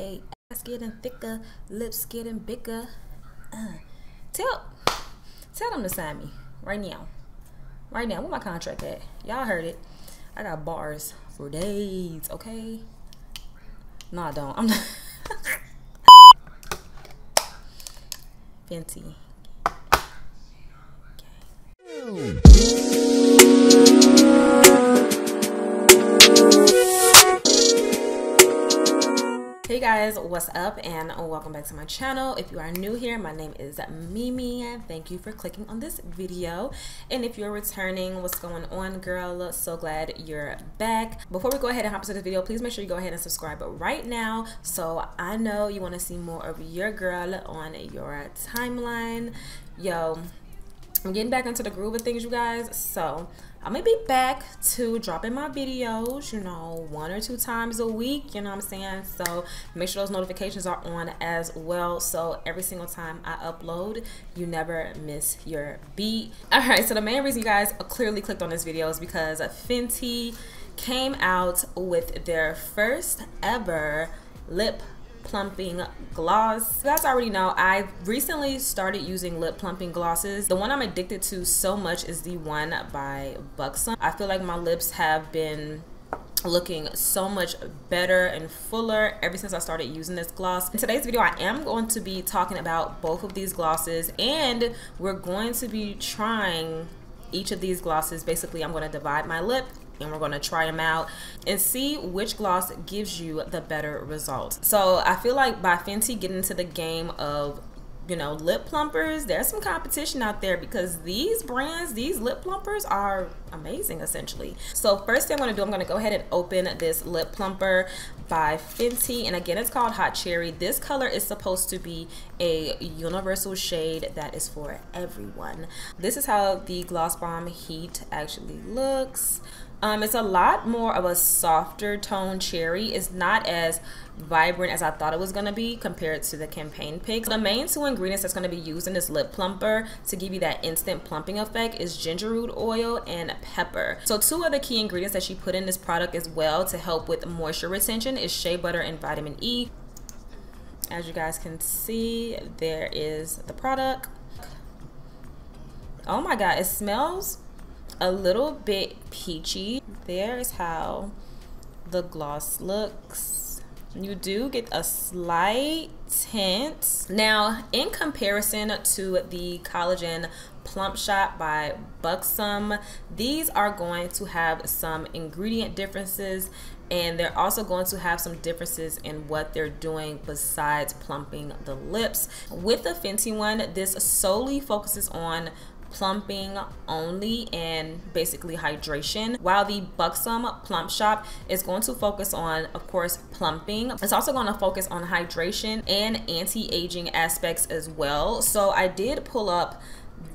Ass getting thicker, lips getting bigger. Tell them to sign me right now. Right now, where my contract at? Y'all heard it. I got bars for days, okay? No, I don't. I'm not. Fenty. Hey guys, what's up and welcome back to my channel. If you are new here, my name is Mimi and thank you for clicking on this video. And if you're returning, what's going on, girl? So glad you're back. Before we go ahead and hop into the video, please make sure you go ahead and subscribe right now so I know you want to see more of your girl on your timeline. Yo, I'm getting back into the groove of things, you guys, so I'm gonna be back to dropping my videos, you know, 1 or 2 times a week, you know what I'm saying? So make sure those notifications are on as well, so every single time I upload, you never miss your beat. All right, so the main reason you guys clearly clicked on this video is because Fenty came out with their first ever lip plumping gloss. You guys already know I recently started using lip plumping glosses. The one I'm addicted to so much is the one by Buxom. I feel like my lips have been looking so much better and fuller ever since I started using this gloss. In today's video, I am going to be talking about both of these glosses, and we're going to be trying each of these glosses. Basically, I'm going to divide my lip and we're going to try them out and see which gloss gives you the better results. So I feel like by Fenty getting into the game of, you know, lip plumpers, there's some competition out there because these brands, these lip plumpers are amazing essentially. So first thing I'm going to do, I'm going to go ahead and open this lip plumper by Fenty, and again it's called Hot Cherry. This color is supposed to be a universal shade that is for everyone. This is how the Gloss Bomb Heat actually looks. It's a lot more of a softer tone cherry. It's not as vibrant as I thought it was going to be compared to the campaign pics. The main 2 ingredients that's going to be used in this lip plumper to give you that instant plumping effect is gingerroot oil and pepper. So 2 other key ingredients that she put in this product as well to help with moisture retention is shea butter and vitamin E. As you guys can see, there is the product. Oh my god, it smells a little bit peachy. There is how the gloss looks. You do get a slight tint. Now, in comparison to the Collagen Plump Shot by Buxom, these are going to have some ingredient differences, and they're also going to have some differences in what they're doing besides plumping the lips. With the Fenty one, this solely focuses on plumping only and basically hydration, while the Buxom Plump Shop is going to focus on, of course, plumping. It's also going to focus on hydration and anti-aging aspects as well. So I did pull up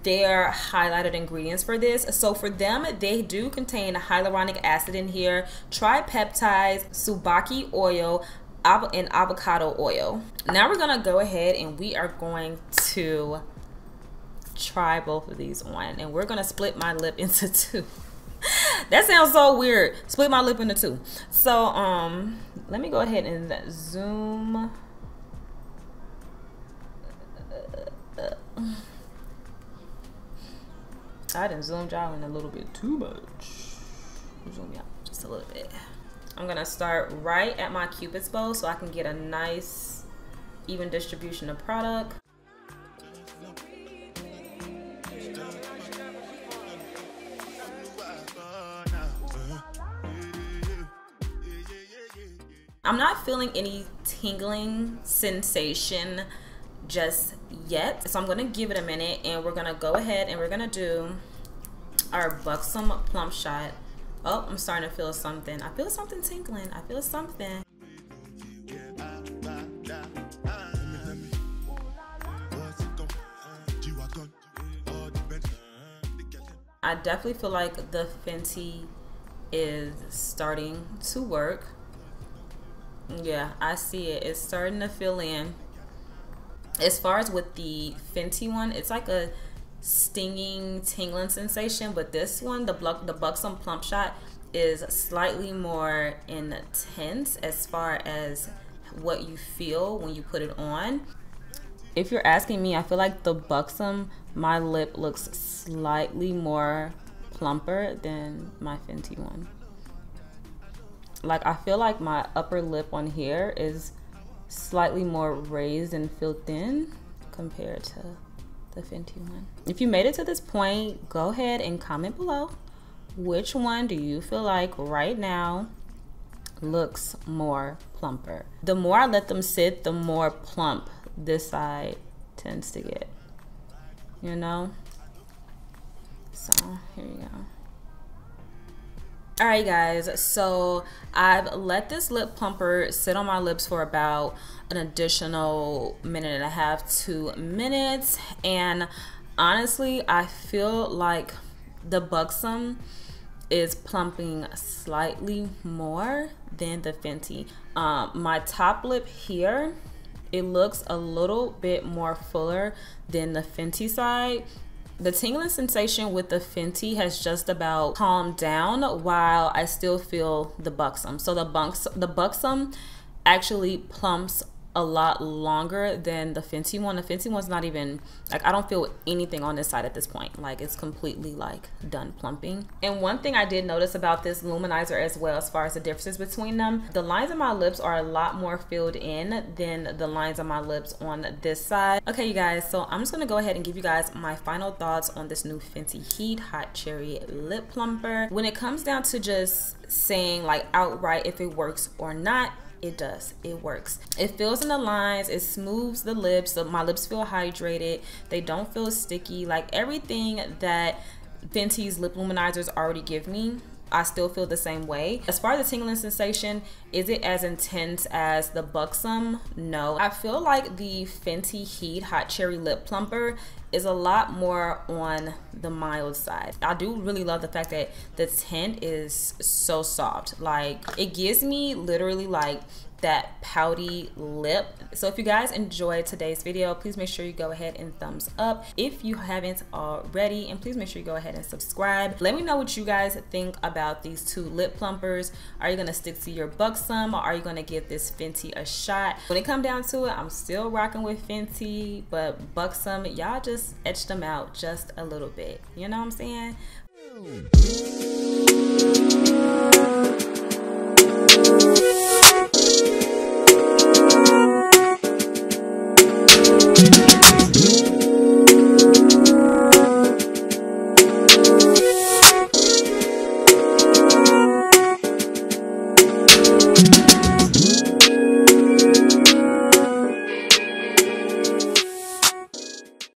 their highlighted ingredients for this. So for them, they do contain hyaluronic acid in here, tripeptides, tsubaki oil, and avocado oil. Now we're gonna go ahead and we are going to try both of these on, and we're gonna split my lip into 2. That sounds so weird, split my lip into 2. So let me go ahead and zoom. I done zoomed y'all in a little bit too much. Zoom y'all just a little bit. I'm gonna start right at my cupid's bow so I can get a nice even distribution of product. I'm not feeling any tingling sensation just yet, so I'm gonna give it a minute, and we're gonna go ahead and we're gonna do our Buxom Plump Shot. Oh, I'm starting to feel something. I feel something tingling. I feel something. I definitely feel like the Fenty is starting to work. Yeah, I see it. It's starting to fill in. As far as with the Fenty one, it's like a stinging, tingling sensation, but this one, the Buxom Plump Shot, is slightly more intense as far as what you feel when you put it on. If you're asking me, I feel like the Buxom, my lip looks slightly more plumper than my Fenty one. Like, I feel like my upper lip on here is slightly more raised and filled in compared to the Fenty one. If you made it to this point, go ahead and comment below. Which one do you feel like right now looks more plumper? The more I let them sit, the more plump this side tends to get, you know? So here you go. All right guys, so I've let this lip plumper sit on my lips for about an additional minute and a half, 2 minutes, and honestly I feel like the Buxom is plumping slightly more than the Fenty. My top lip here, it looks a little bit more fuller than the Fenty side. The tingling sensation with the Fenty has just about calmed down while I still feel the Buxom. So the Buxom actually plumps a lot longer than the Fenty one. The Fenty one's not even, like, I don't feel anything on this side at this point. Like, it's completely like done plumping. And one thing I did notice about this luminizer as well, as far as the differences between them, the lines on my lips are a lot more filled in than the lines on my lips on this side. Okay you guys, so I'm just gonna go ahead and give you guys my final thoughts on this new Fenty Heat Hot Cherry Lip Plumper. When it comes down to just saying like outright if it works or not, it does. It works. It fills in the lines. It smooths the lips. So my lips feel hydrated. They don't feel sticky. Like everything that Fenty's lip luminizers already give me, I still feel the same way. As far as the tingling sensation, is it as intense as the Buxom? No. I feel like the Fenty Heat Hot Cherry Lip Plumper is a lot more on the mild side. I do really love the fact that the tint is so soft. Like, it gives me literally like that pouty lip. So if you guys enjoyed today's video, please make sure you go ahead and thumbs up if you haven't already, and please make sure you go ahead and subscribe. Let me know what you guys think about these two lip plumpers. Are you gonna stick to your Buxom, or are you gonna give this Fenty a shot? When it comes down to it, I'm still rocking with Fenty, but Buxom, y'all just etched them out just a little bit, you know what I'm saying?